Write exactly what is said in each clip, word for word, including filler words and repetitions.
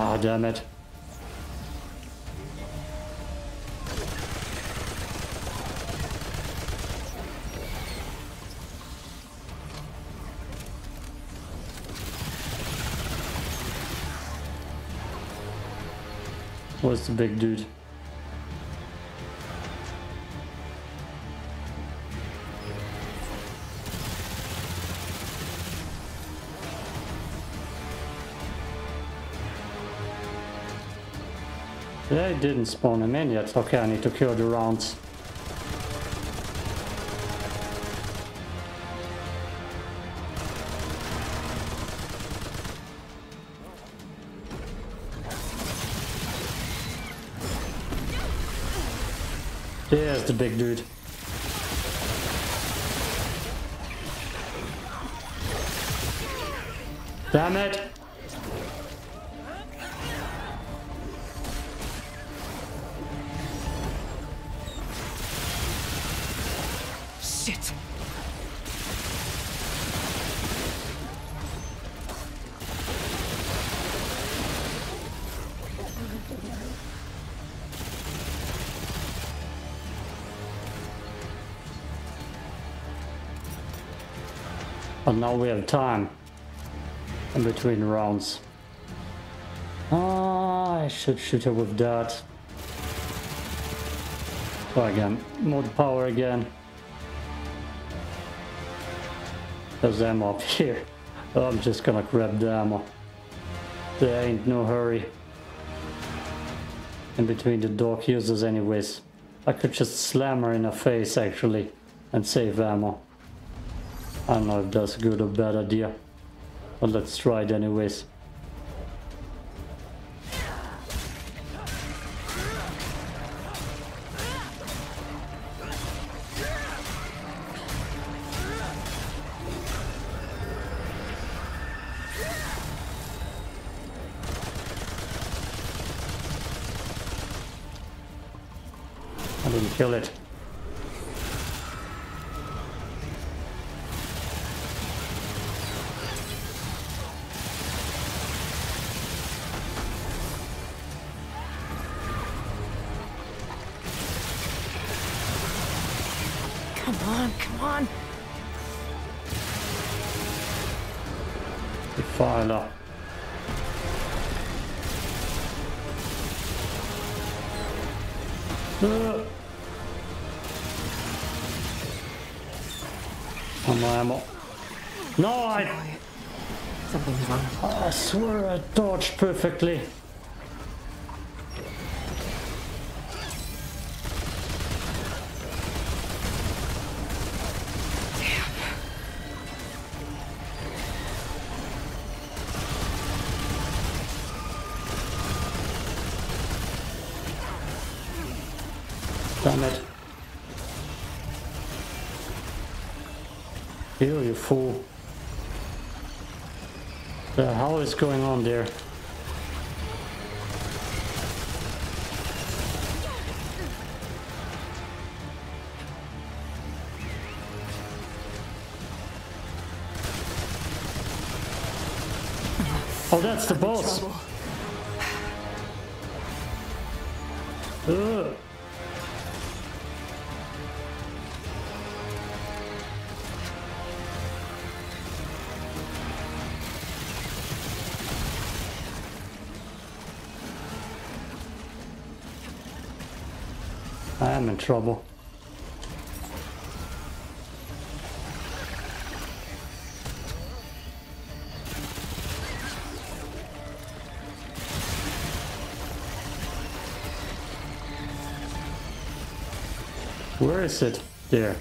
Ah, oh, damn it. What's the big dude? They didn't spawn him in yet. Okay, I need to kill the rounds. There's the big dude. Damn it! Shit! But now we have time in between rounds. Ah, I should shoot her with that. Oh, again, more power again. There's ammo up here. Oh, I'm just gonna grab the ammo. There ain't no hurry. In between the dog users anyways. I could just slam her in her face actually and save ammo. I don't know if that's a good or bad idea, but let's try it anyways. I didn't kill it. No, I... Something's wrong. I swear I dodged perfectly. Damn it. Ew, you fool. The hell is going on there? Oh, that's the boss. Ugh. I'm in trouble. Where is it? There.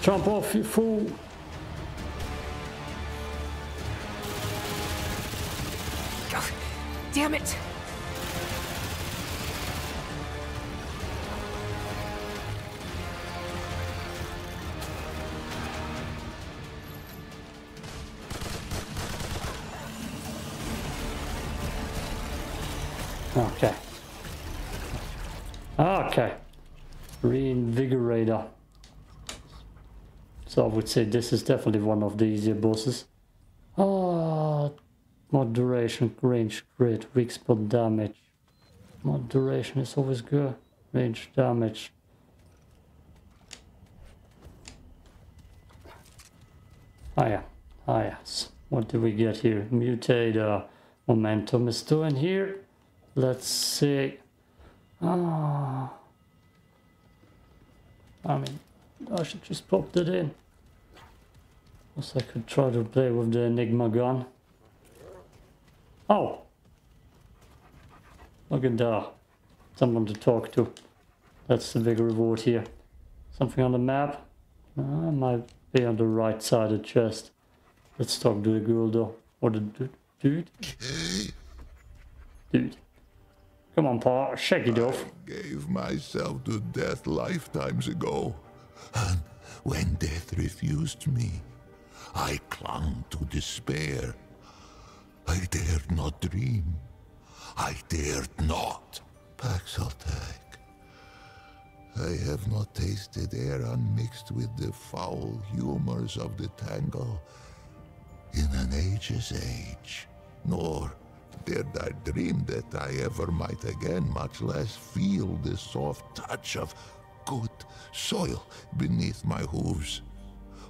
Jump off, you fool! Oh, damn it! Okay. Okay. Reinvigorator. So I would say this is definitely one of the easier bosses. Oh, moderation, range, great, weak spot damage. Moderation is always good. Range damage. Ah yeah, ah yes. What do we get here? Mutator. Momentum is doing here. Let's see. Ah. I mean, I should just pop that in. Also, I could try to play with the Enigma gun. Oh! Look at that. Someone to talk to. That's the big reward here. Something on the map. I uh, might be on the right side of the chest. Let's talk to the girl though. Or the dude. Dude. Dude. Come on, Pa. Shake it off. I gave myself to death lifetimes ago. And when death refused me, I clung to despair. I dared not dream. I dared not. Paxaltec, I have not tasted air unmixed with the foul humors of the tangle in an age's age, nor dared I dream that I ever might again, much less feel the soft touch of good soil beneath my hooves,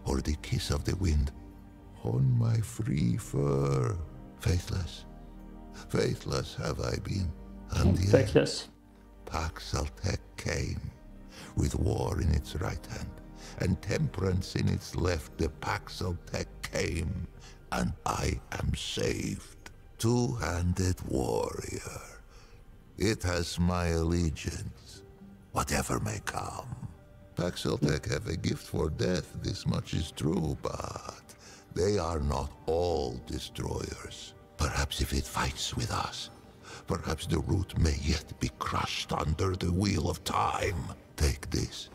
or the kiss of the wind on my free fur. Faithless, faithless have I been, and yet Paxaltec came, with war in its right hand, and temperance in its left. The Paxaltec came, and I am saved. Two-handed warrior, it has my allegiance, whatever may come. Paxaltec have a gift for death, this much is true, but they are not all destroyers. Perhaps if it fights with us, perhaps the root may yet be crushed under the wheel of time. Take this,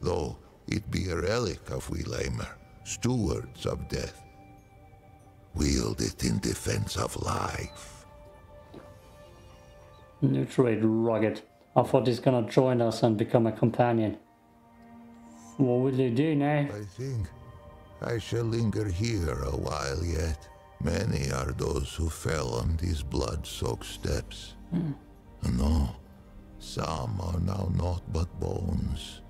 though it be a relic of we Lemire, stewards of death. Wield it in defense of life. New trade, rugged. I thought he's gonna join us and become a companion. What will you do now? I think I shall linger here a while yet. Many are those who fell on these blood-soaked steps. Mm. No, some are now naught but bones.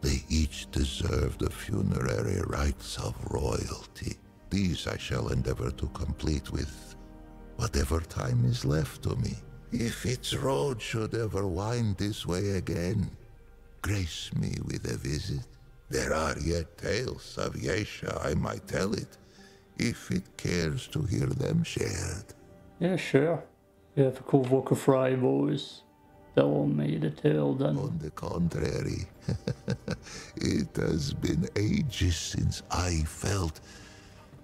They each deserve the funerary rites of royalty. These I shall endeavor to complete with whatever time is left to me. If its road should ever wind this way again, grace me with a visit. There are yet tales of Yaesha I might tell it, if it cares to hear them shared. Yeah, sure. You have a cool vocal fry voice. Tell me the tale then. On the contrary, it has been ages since I felt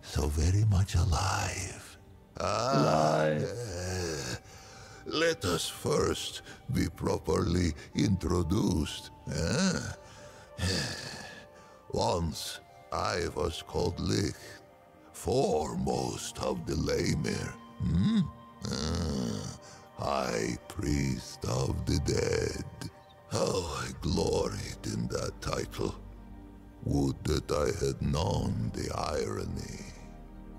so very much alive. Alive. Ah, uh, let us first be properly introduced. Huh? Once I was called Lich, foremost of the Lemire, hmm? uh, high priest of the dead. How I gloried in that title. Would that I had known the irony.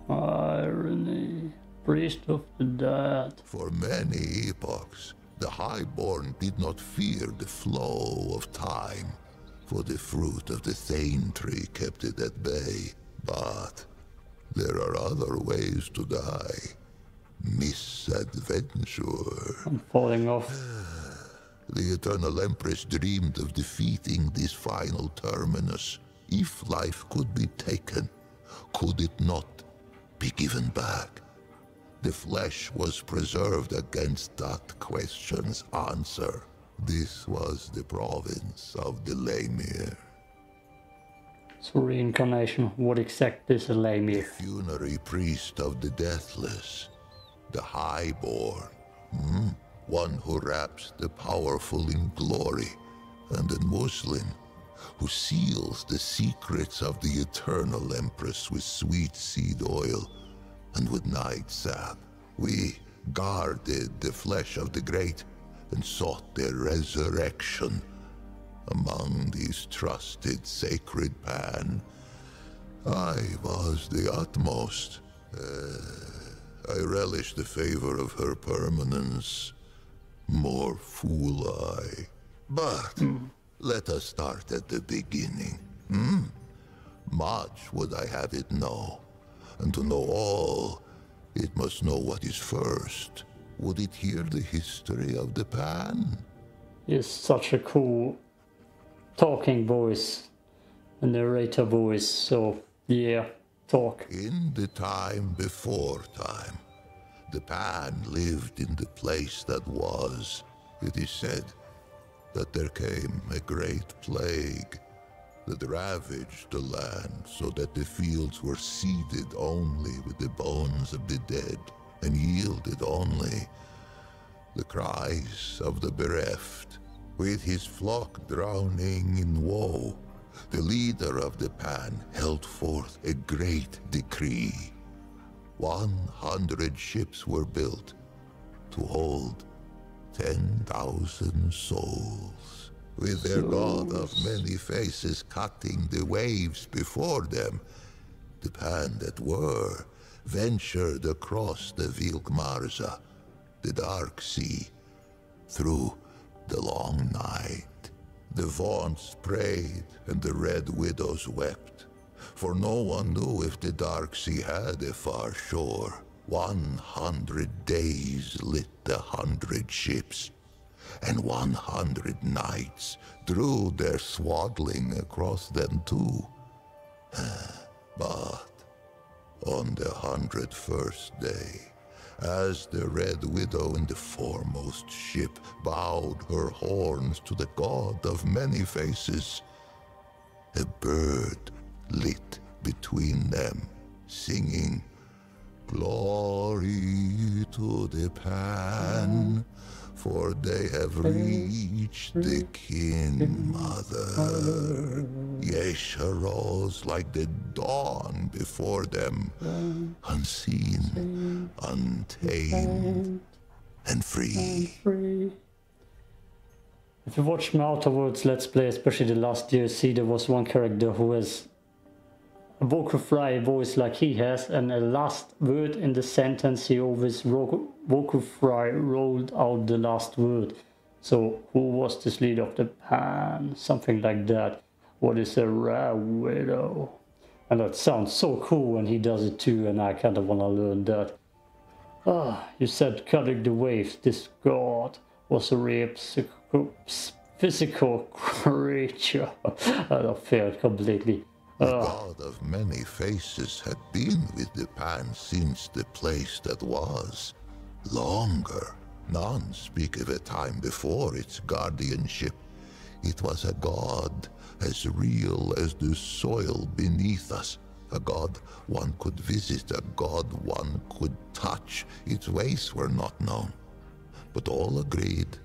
Irony, priest of the dead. For many epochs, the highborn did not fear the flow of time, for the fruit of the Thane tree kept it at bay. But there are other ways to die. Misadventure. I'm falling off. The Eternal Empress dreamed of defeating this final terminus. If life could be taken, could it not be given back? The flesh was preserved against that question's answer. This was the province of the Lemire. So reincarnation, what exactly is a Lemire? The funerary priest of the deathless, the highborn, hmm? One who wraps the powerful in glory, and a Muslim who seals the secrets of the Eternal Empress with sweet seed oil and with night sap. We guarded the flesh of the great and sought their resurrection. Among these trusted sacred Pan, I was the utmost. Uh, I relish the favor of her permanence. More fool I. But mm. let us start at the beginning. Hmm? Much would I have it know, and to know all, it must know what is first. Would it hear the history of the Pan? You're such a cool talking voice, a narrator voice, so yeah, talk. In the time before time, the Pan lived in the place that was. It is said that there came a great plague that ravaged the land so that the fields were seeded only with the bones of the dead and yielded only the cries of the bereft. With his flock drowning in woe, the leader of the Pan held forth a great decree. One hundred ships were built to hold ten thousand souls. With their god of many faces cutting the waves before them, the Pan that were ventured across the Vilkmarza, the dark sea, through the long night. The Vaunts prayed and the red widows wept, for no one knew if the dark sea had a far shore. One hundred days lit the hundred ships, and one hundred knights drew their swaddling across them too. But on the hundred first day, as the Red Widow in the foremost ship bowed her horns to the god of many faces, a bird lit between them, singing, "Glory to the Pan, for they have reached the kin mother." Yaesha rose like the dawn before them, unseen, untamed, and free. If you watch my Outerworlds Let's Play, especially the last D L C, there was one character who has a vocal fry voice like he has, and the last word in the sentence he always ro vocal fry rolled out the last word. So who was this leader of the Pan? Something like that. What is a rare widow? And that sounds so cool when he does it too, and I kind of want to learn that. Ah, you said cutting the waves. This god was a rare physical creature. I failed completely. The god of many faces had been with the Pan since the place that was. Longer. None speak of a time before its guardianship. It was a god as real as the soil beneath us. A god one could visit, a god one could touch. Its ways were not known. But all agreed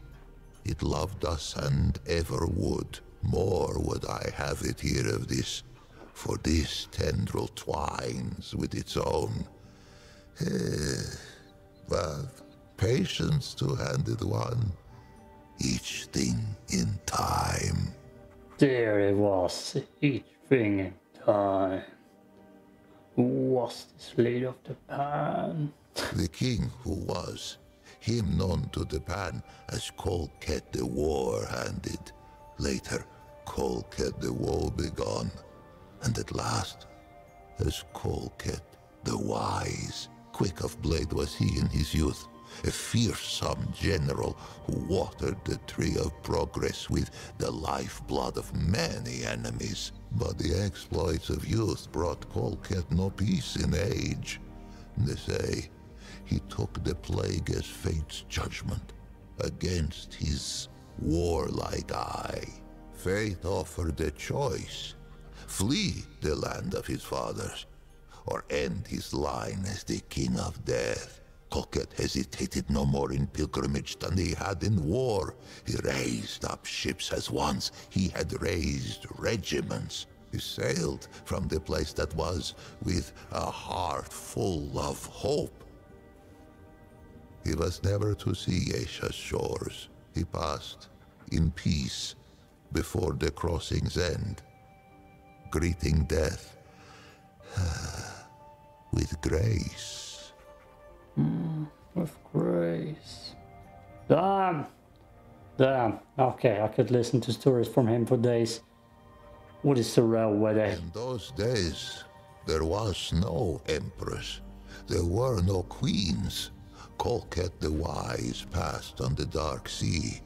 it loved us and ever would. More would I have it hear of this, for this tendril twines with its own. But patience to handed one, each thing in time. There it was, each thing in time. Who was this leader of the Pan? The king who was, him known to the Pan as Colquette the War-handed. Later, Colquette the Woebegone. And at last, as Colquette the Wise, quick of blade was he in his youth, a fearsome general who watered the tree of progress with the lifeblood of many enemies. But the exploits of youth brought Colquette no peace in age. They say he took the plague as fate's judgment against his warlike eye. Fate offered a choice: flee the land of his fathers, or end his line as the king of death. Colquette hesitated no more in pilgrimage than he had in war. He raised up ships as once he had raised regiments. He sailed from the place that was with a heart full of hope. He was never to see Yaesha's shores. He passed in peace before the crossing's end, greeting death with grace. Mm, with grace. Damn! Damn. Okay, I could listen to stories from him for days. What is the real weather? In those days, there was no empress. There were no queens. Colquette the Wise passed on the Dark Sea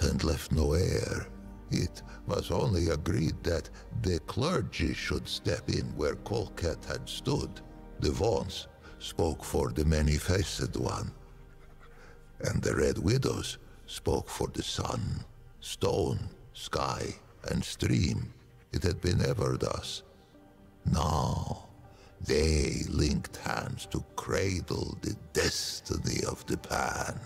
and left no heir. It was only agreed that the clergy should step in where Colquette had stood. The Vaughns spoke for the Many-Faced One, and the Red Widows spoke for the sun, stone, sky, and stream. It had been ever thus. Now, they linked hands to cradle the destiny of the Pan.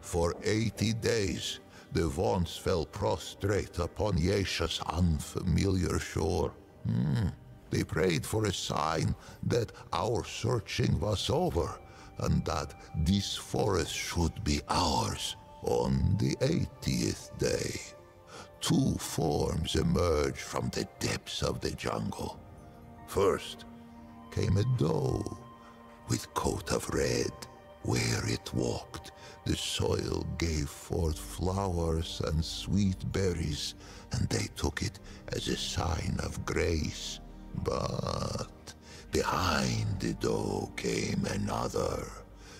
For eighty days, the Vaughns fell prostrate upon Yaesha's unfamiliar shore. Hmm. They prayed for a sign that our searching was over, and that this forest should be ours. On the eightieth day, two forms emerged from the depths of the jungle. First came a doe with coat of red. Where it walked, the soil gave forth flowers and sweet berries, and they took it as a sign of grace. But behind the doe came another,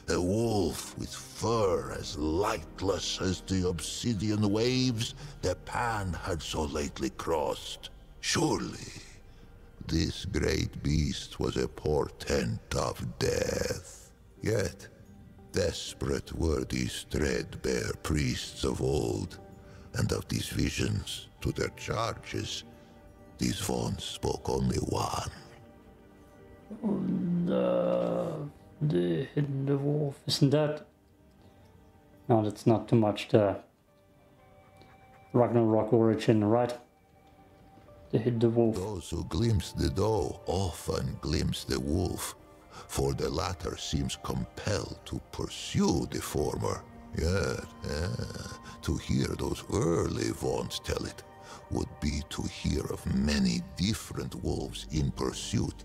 a wolf with fur as lightless as the obsidian waves the Pan had so lately crossed. Surely, this great beast was a portent of death. Yet, desperate were these threadbare priests of old, and of these visions to their charges, these Vaughns spoke only one. And, uh, the hidden wolf, isn't that? No, that's not too much the Ragnarok origin, right? The hidden wolf. Those who glimpse the doe often glimpse the wolf, for the latter seems compelled to pursue the former. Yet, yeah, to hear those early Vaughns tell it would be to hear of many different wolves in pursuit,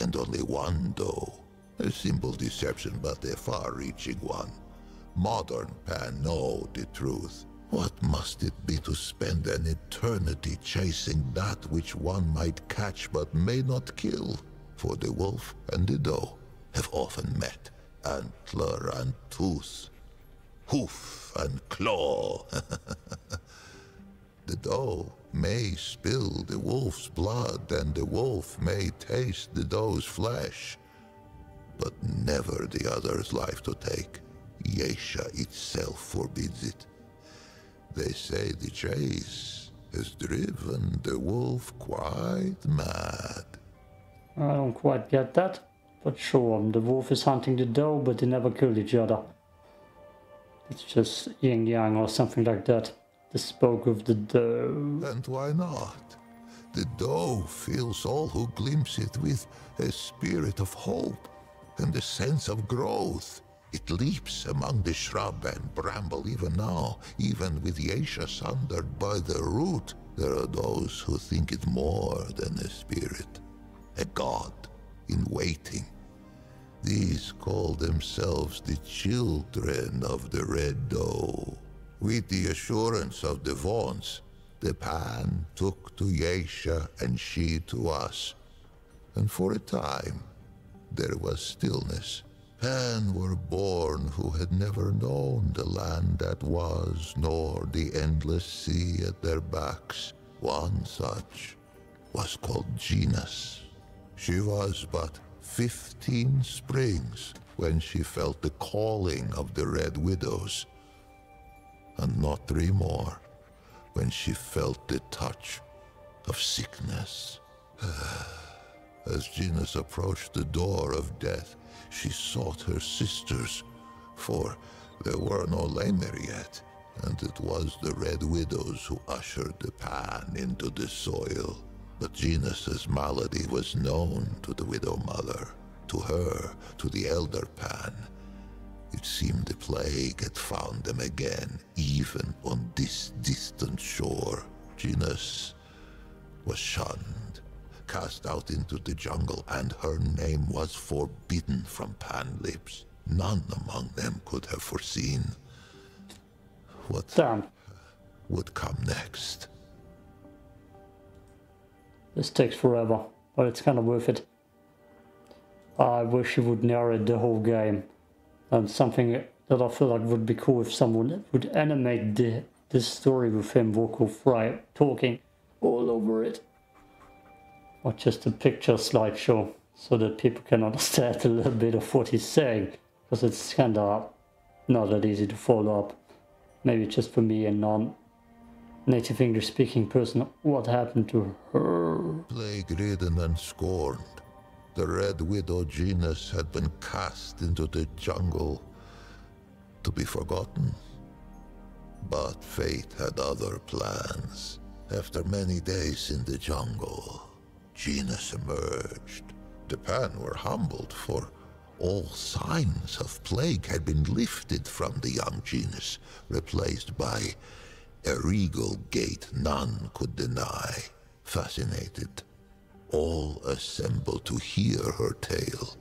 and only one doe. A simple deception, but a far-reaching one. Modern Pan know the truth. What must it be to spend an eternity chasing that which one might catch but may not kill? For the wolf and the doe have often met, antler and tooth, hoof and claw. The doe may spill the wolf's blood, and the wolf may taste the doe's flesh, but never the other's life to take. Yaesha itself forbids it. They say the chase has driven the wolf quite mad. I don't quite get that, but sure, the wolf is hunting the doe, but they never kill each other. It's just yin-yang or something like that. The spoke of the doe. And why not? The doe fills all who glimpse it with a spirit of hope and a sense of growth. It leaps among the shrub and bramble even now, even with Yaesha sundered by the root. There are those who think it more than a spirit, a god in waiting. These call themselves the children of the Red Doe. With the assurance of the Vaughns, the Pan took to Yaesha and she to us. And for a time, there was stillness. Pan were born who had never known the land that was, nor the endless sea at their backs. One such was called Genus. She was but fifteen springs when she felt the calling of the Red Widows, and not three more when she felt the touch of sickness. As Genus approached the door of death, she sought her sisters, for there were no Lemire yet, and it was the Red Widows who ushered the Pan into the soil. But Genus's malady was known to the Widow Mother, to her, to the Elder Pan. It seemed plague had found them again, even on this distant shore. Genus was shunned, cast out into the jungle, and her name was forbidden from Pan lips. None among them could have foreseen what Damn. would come next. This takes forever, but it's kind of worth it. I wish you would narrate the whole game. And something that I feel like would be cool if someone would animate the, this story with him, vocal fry, talking all over it. Or just a picture slideshow, so that people can understand a little bit of what he's saying. Because it's kind of not that easy to follow up. Maybe just for me, a non-native English-speaking person, what happened to her? Plague-ridden and scorned, the Red Widow Genus had been cast into the jungle to be forgotten. But fate had other plans. After many days in the jungle, Genus emerged. The Pan were humbled, for all signs of plague had been lifted from the young Genus, replaced by a regal gait none could deny. Fascinated, all assembled to hear her tale.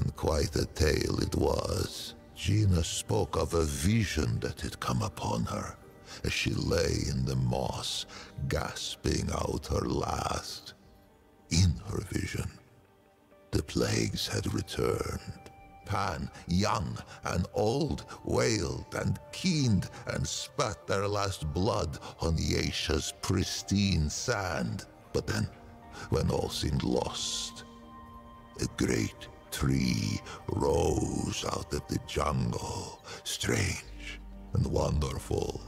And quite a tale it was. Genus spoke of a vision that had come upon her, as she lay in the moss, gasping out her last. In her vision, the plagues had returned. Pan, young and old, wailed and keened and spat their last blood on Yaesha's pristine sand. But then, when all seemed lost, a great tree rose out of the jungle, strange and wonderful,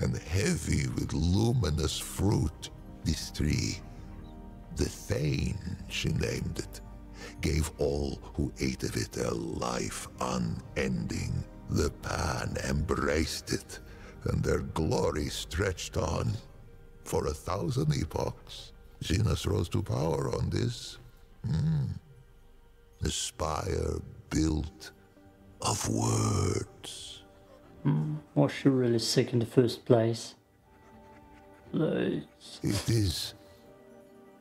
and heavy with luminous fruit. This tree, the Thane, she named it, gave all who ate of it a life unending. The Pan embraced it, and their glory stretched on for a thousand epochs. Genus rose to power on this. Mm. The spire built of words. Mm. Was she really sick in the first place? Place. It is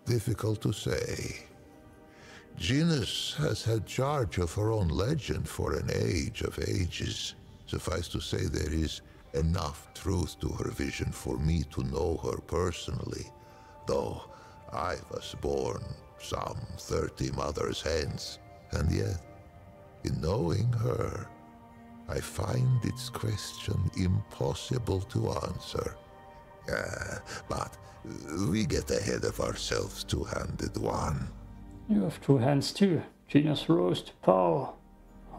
difficult to say. Genus has had charge of her own legend for an age of ages. Suffice to say, there is enough truth to her vision for me to know her personally, though I was born some thirty mothers hence. And yet, in knowing her, I find its question impossible to answer. Uh, but we get ahead of ourselves, two-handed one. You have two hands too. Genus rose to power.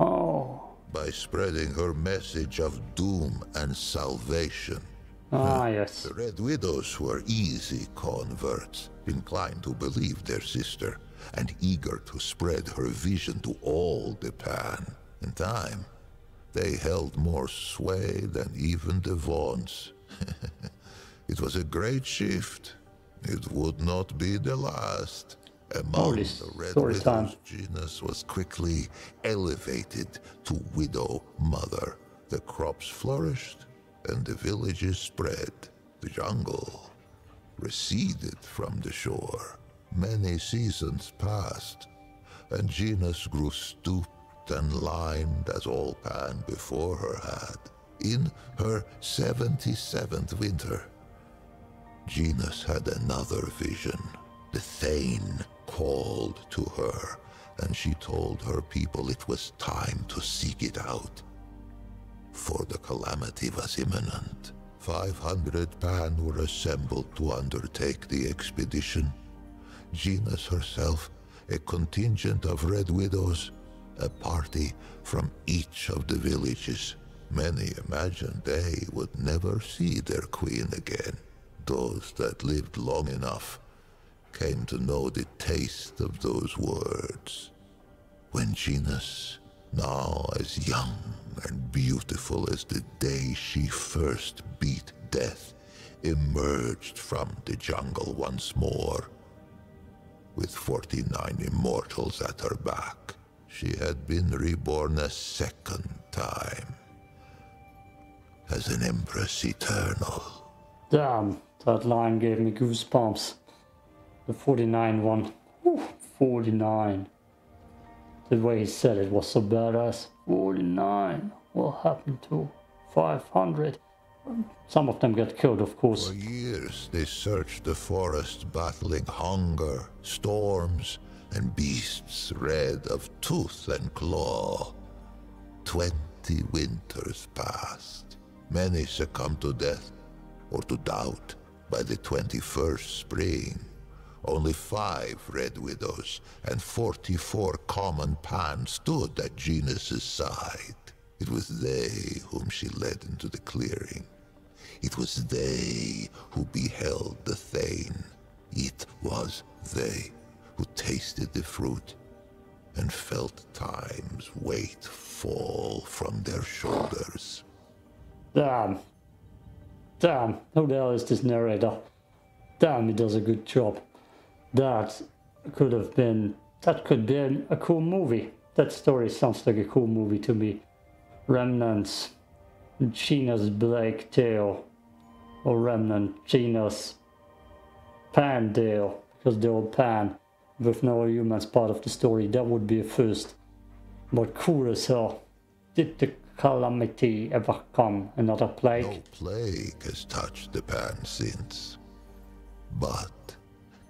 Oh. By spreading her message of doom and salvation. Ah, uh, yes. The Red Widows were easy converts, inclined to believe their sister, and eager to spread her vision to all the Pan. In time, they held more sway than even the Vaughns. It was a great shift. It would not be the last. Among the Red Widows, Genus was quickly elevated to Widow Mother. The crops flourished, and the villages spread. The jungle receded from the shore. Many seasons passed, and Genus grew stooped and lined as all Pan before her had. In her seventy-seventh winter, Genus had another vision. The Thane called to her, and she told her people it was time to seek it out, for the calamity was imminent. Five hundred Pan were assembled to undertake the expedition. Genus herself, a contingent of Red Widows, a party from each of the villages. Many imagined they would never see their queen again. Those that lived long enough came to know the taste of those words. When Genus, now as young and beautiful as the day she first beat death, emerged from the jungle once more, with forty-nine immortals at her back, she had been reborn a second time as an Empress Eternal. Damn, that line gave me goosebumps. The forty-nine one. Ooh, forty-nine. The way he said it was so badass. forty-nine. What happened to five hundred? Some of them got killed, of course. For years they searched the forest, battling hunger, storms, and beasts red of tooth and claw. Twenty winters passed. Many succumbed to death or to doubt by the twenty-first spring. Only five Red Widows and forty-four common Pan stood at Genus' side. It was they whom she led into the clearing. It was they who beheld the Thane. It was they who tasted the fruit and felt time's weight fall from their shoulders. Damn. Damn. Who the hell is this narrator? Damn, he does a good job. That could have been, that could have been a cool movie. That story sounds like a cool movie to me. Remnants, Genus Black Tail, or Remnant Genus Pan Tail, because they're all Pan, with no humans part of the story. That would be a first. But cool as hell. Did the calamity ever come? Another plague? No plague has touched the Pan since. But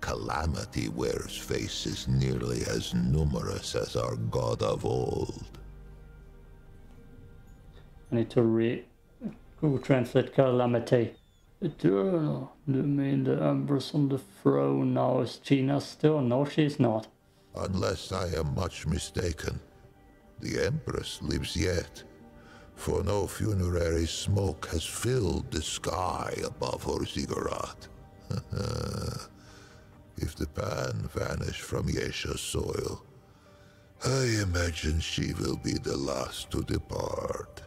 calamity wears faces nearly as numerous as our god of old. I need to re Google translate calamity. Eternal. You mean the Empress on the throne now is Gina still? No, she's not. Unless I am much mistaken, the Empress lives yet, for no funerary smoke has filled the sky above her ziggurat. If the Pan vanished from Yaesha's soil, I imagine she will be the last to depart.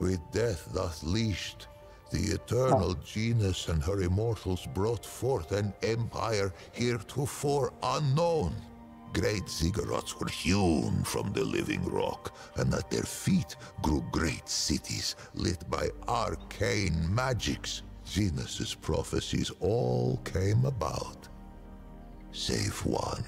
With death thus leashed, the eternal Genus and her immortals brought forth an empire heretofore unknown. Great ziggurats were hewn from the living rock, and at their feet grew great cities lit by arcane magics. Genus's prophecies all came about, save one.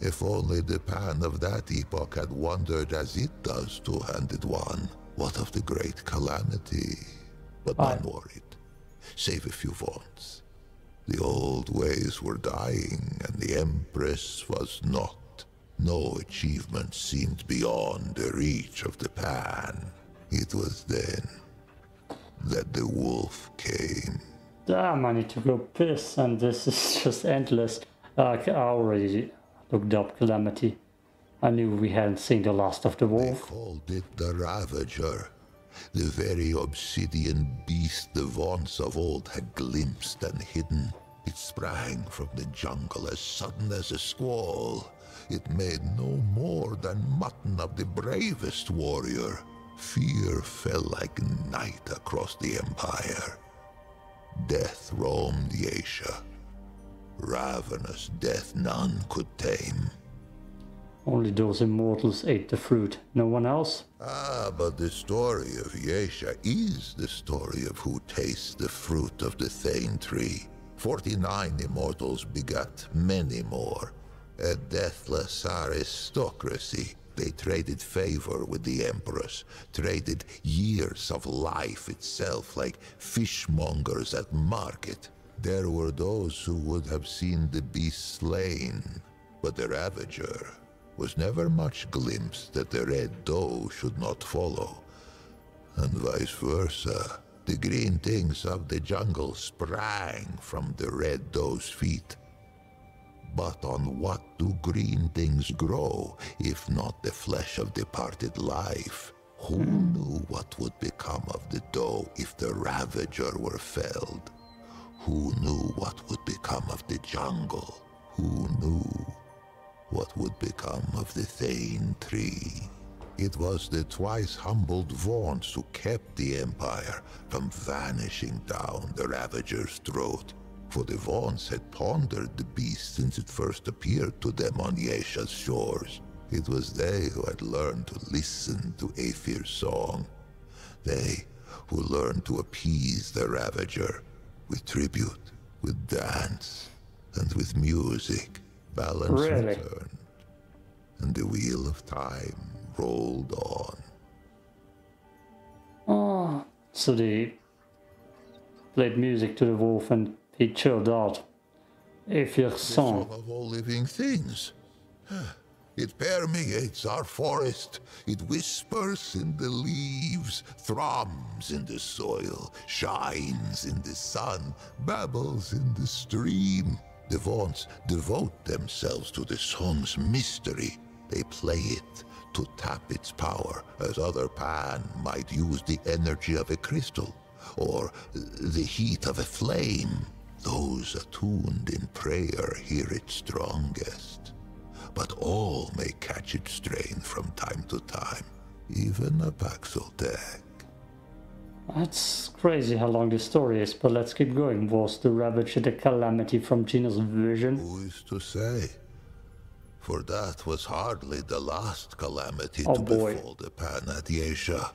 If only the Pan of that epoch had wondered as it does, two-handed one, what of the great calamity? But none worried, save a few vaunts. The old ways were dying, and the Empress was not. No achievement seemed beyond the reach of the Pan. It was then that the wolf came. Damn, I need to go piss, and this is just endless. Uh, I already looked up Calamity. I knew we hadn't seen the last of the wolf. They called it the Ravager. The very obsidian beast the vaunts of old had glimpsed and hidden. It sprang from the jungle as sudden as a squall. It made no more than mutton of the bravest warrior. Fear fell like night across the empire. Death roamed Yaesha. Ravenous death none could tame. Only those immortals ate the fruit, no one else? Ah, but the story of Yaesha is the story of who tastes the fruit of the Thane tree. Forty-nine immortals begat many more. A deathless aristocracy. They traded favor with the Empress, traded years of life itself like fishmongers at market. There were those who would have seen the beast slain, but the Ravager was never much glimpsed that the red doe should not follow, and vice versa. The green things of the jungle sprang from the red doe's feet. But on what do green things grow, if not the flesh of departed life? Who knew what would become of the doe if the Ravager were felled? Who knew what would become of the jungle? Who knew what would become of the Thane tree? It was the twice-humbled vaunts who kept the empire from vanishing down the Ravager's throat. for the Vaughns had pondered the beast since it first appeared to them on Yaesha's shores. It was they who had learned to listen to Aethyr's song. They who learned to appease the Ravager with tribute, with dance, and with music. Balance really? Returned, and the wheel of time rolled on. Oh, so they played music to the wolf and he chilled out. Aethyr's song. Of all living things. It permeates our forest, it whispers in the leaves, thrums in the soil, shines in the sun, babbles in the stream. The Vaughns devote themselves to the song's mystery. They play it to tap its power, as other Pan might use the energy of a crystal, or the heat of a flame. Those attuned in prayer hear it strongest. But all may catch its strain from time to time, even a Paxaltec. That's crazy how long this story is, but let's keep going. Was the Ravager the calamity from Genus' vision? Who is to say? For that was hardly the last calamity oh, to boy. befall the Pan at Yaesha.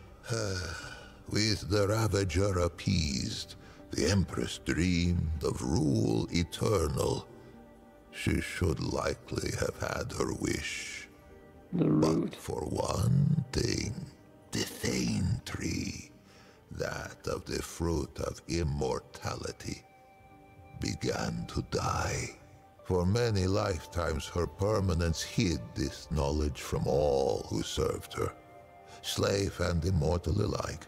With the Ravager appeased, the Empress dreamed of rule eternal. She should likely have had her wish. The but for one thing, the Thane tree, that of the fruit of immortality, began to die. For many lifetimes her permanence hid this knowledge from all who served her, slave and immortal alike.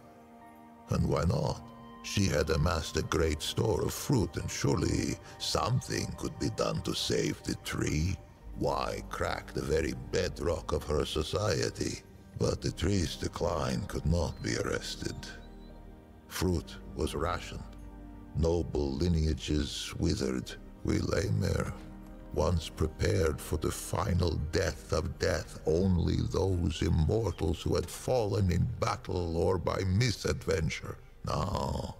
And why not? She had amassed a great store of fruit, and surely something could be done to save the tree. Why crack the very bedrock of her society? But the tree's decline could not be arrested. Fruit was rationed. Noble lineages withered. We Lemire, once prepared for the final death of death, only those immortals who had fallen in battle or by misadventure. Now,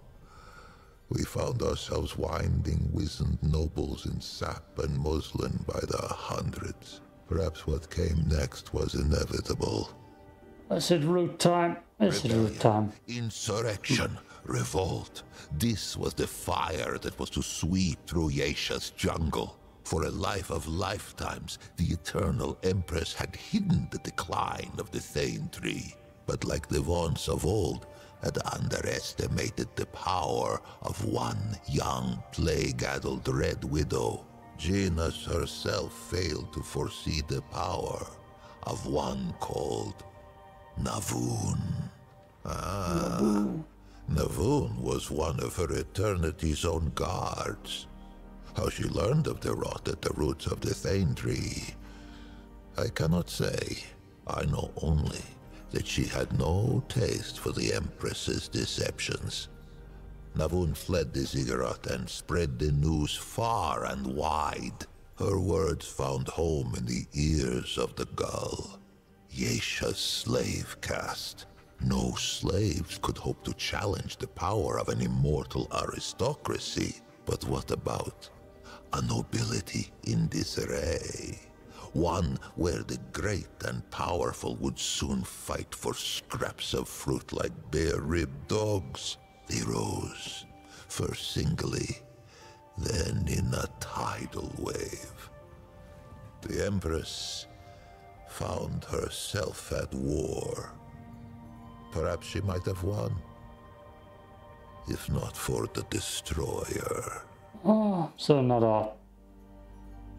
we found ourselves winding wizened nobles in sap and muslin by the hundreds. Perhaps what came next was inevitable. I said root time. I said root time. Insurrection, revolt. This was the fire that was to sweep through Yaesha's jungle. For a life of lifetimes, the Eternal Empress had hidden the decline of the Thane tree. But like the Vaughns of old, had underestimated the power of one young, plague-addled Red Widow. Genus herself failed to foresee the power of one called Navoon. Ah, Navoon. Navoon was one of her eternity's own guards. How she learned of the rot at the roots of the Thane tree, I cannot say. I know only that she had no taste for the Empress's deceptions. Navoon fled the ziggurat and spread the news far and wide. Her words found home in the ears of the gull. Yaesha's slave caste. No slaves could hope to challenge the power of an immortal aristocracy. But what about a nobility in disarray? One where the great and powerful would soon fight for scraps of fruit like bare-ribbed dogs. They rose, first singly, then in a tidal wave. The Empress found herself at war. Perhaps she might have won, if not for the Destroyer. Oh, so not a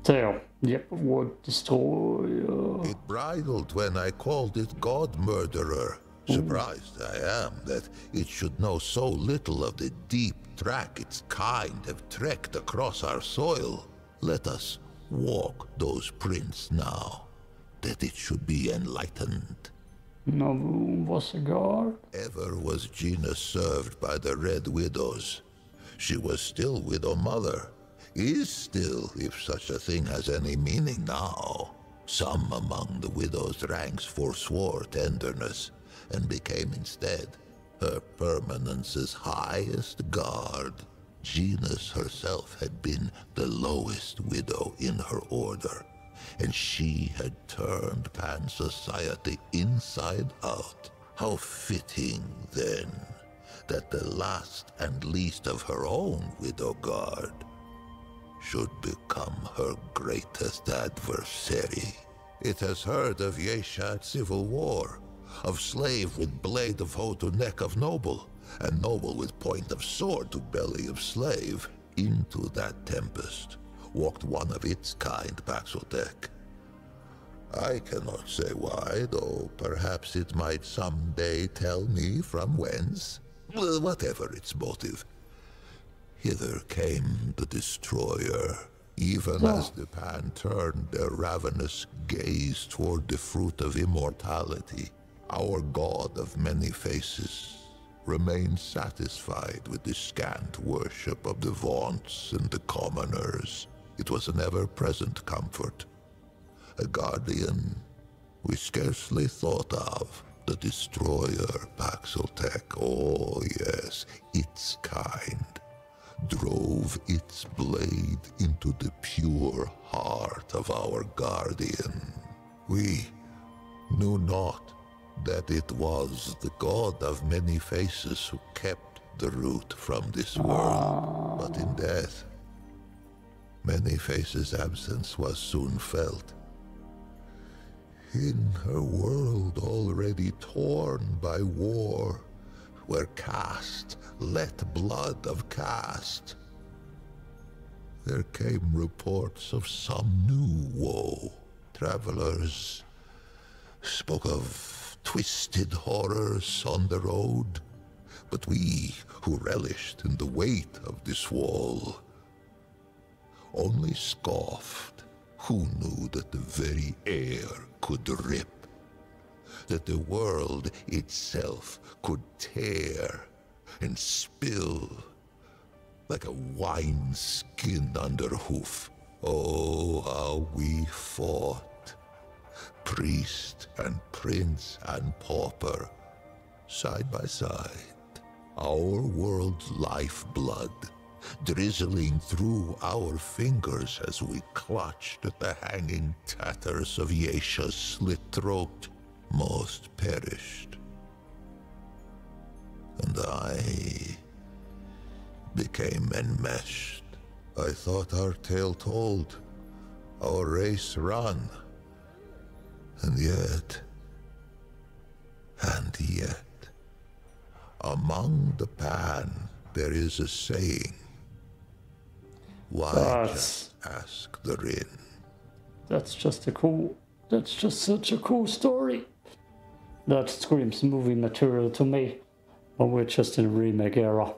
tale. Yep, what destroyer? It bridled when I called it God Murderer. Surprised I am that it should know so little of the deep track its kind have trekked across our soil. Let us walk those prints now, that it should be enlightened. Navoon was a guard. Ever was Genus served by the Red Widows. She was still Widow Mother. Is still, if such a thing has any meaning now. Some among the widow's ranks forswore tenderness, and became instead her permanence's highest guard. Genus herself had been the lowest widow in her order, and she had turned Pan society inside out. How fitting, then, that the last and least of her own widow guard should become her greatest adversary. It has heard of Yaesha's civil war, of slave with blade of hoe to neck of noble, and noble with point of sword to belly of slave. Into that tempest walked one of its kind, Paxaltec. I cannot say why, though perhaps it might someday tell me from whence. Well, whatever its motive, hither came the destroyer, even yeah. as the Pan turned their ravenous gaze toward the fruit of immortality. Our god of many faces remained satisfied with the scant worship of the vaunts and the commoners. It was an ever-present comfort, a guardian we scarcely thought of. The destroyer, Paxaltec, oh yes, its kind, drove its blade into the pure heart of our guardian. We knew not that it was the god of many faces who kept the root from this world. But in death, many faces' absence was soon felt. In her world already torn by war, where caste let blood of caste, there came reports of some new woe. Travelers spoke of twisted horrors on the road, but we who relished in the weight of this wall only scoffed. Who knew that the very air could rip, that the world itself could tear and spill like a wineskin under hoof? Oh, how we fought, priest and prince and pauper, side by side, our world's lifeblood drizzling through our fingers as we clutched at the hanging tatters of Yaesha's slit throat. Most perished, and I became enmeshed. I thought our tale told, our race run, and yet, and yet, among the Pan there is a saying. Why that's, just ask the Rin? That's just a cool, that's just such a cool story. That screams movie material to me, but we're just in remake era,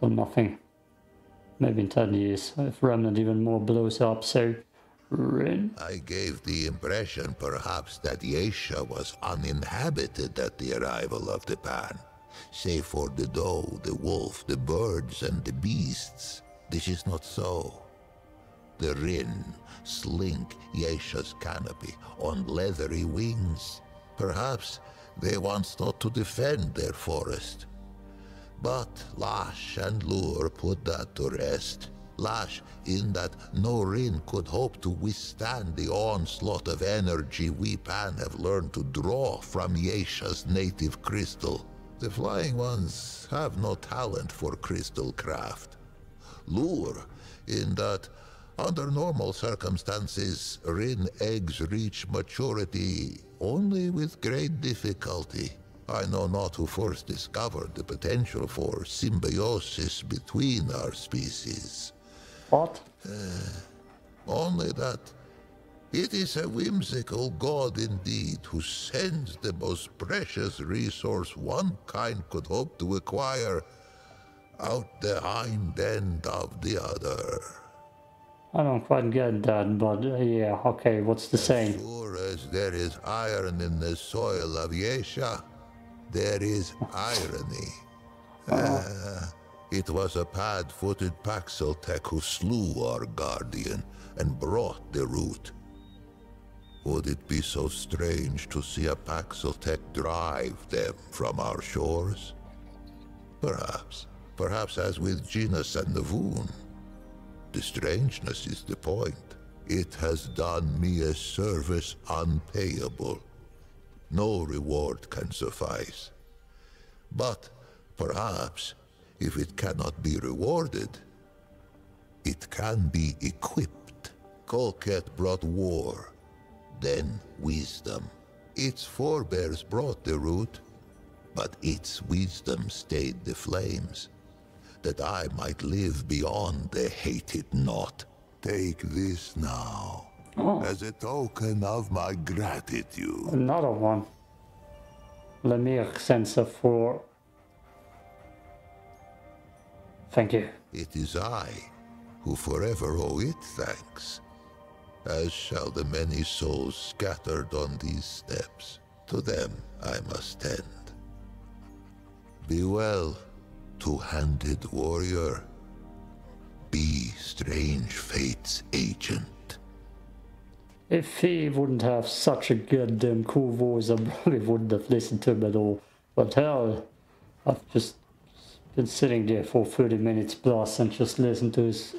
so nothing. Maybe in ten years, if Remnant even more blows up, so Rin. I gave the impression perhaps that Yaesha was uninhabited at the arrival of the Pan, save for the doe, the wolf, the birds, and the beasts. This is not so. The Rin slink Yaesha's canopy on leathery wings. Perhaps they once thought to defend their forest. But lash and lure put that to rest. Lash in that no Rin could hope to withstand the onslaught of energy we Pan have learned to draw from Yaesha's native crystal. The flying ones have no talent for crystal craft. Lure, in that under normal circumstances, Rin eggs reach maturity only with great difficulty. I know not who first discovered the potential for symbiosis between our species. What? Uh, only that it is a whimsical god indeed who sends the most precious resource one kind could hope to acquire out the hind end of the other. I don't quite get that, but uh, yeah, okay, what's the saying? As sure as there is iron in the soil of Yaesha, there is irony. uh, uh, it was a pad-footed Paxaltec who slew our guardian and brought the root. Would it be so strange to see a Paxaltec drive them from our shores? Perhaps. perhaps as with Genus and Navoon. The strangeness is the point. It has done me a service unpayable. No reward can suffice. But perhaps, if it cannot be rewarded, it can be equipped. Colquette brought war, then wisdom. Its forebears brought the root, but its wisdom stayed the flames, that I might live beyond the hated knot. Take this now, oh. as a token of my gratitude. Another one. Lemire sensor for... Thank you. It is I who forever owe it thanks, as shall the many souls scattered on these steps. To them I must tend. Be well, two-handed warrior. Be strange fate's agent. If he wouldn't have such a goddamn cool voice, I probably wouldn't have listened to him at all. But hell, I've just been sitting there for thirty minutes plus and just listened to his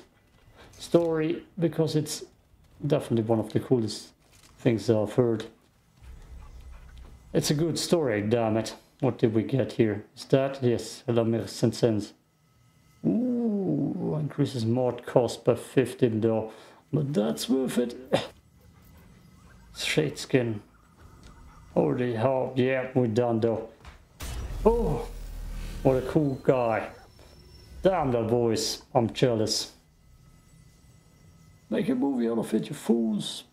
story, because it's definitely one of the coolest things that I've heard. It's a good story, damn it. What did we get here? Is that? Yes, Lemire Sensens. Ooh, increases mod cost by fifteen though, but that's worth it. Shade skin. Holy hell, yeah, we're done though. Oh, what a cool guy. Damn that voice, I'm jealous. Make a movie out of it, you fools.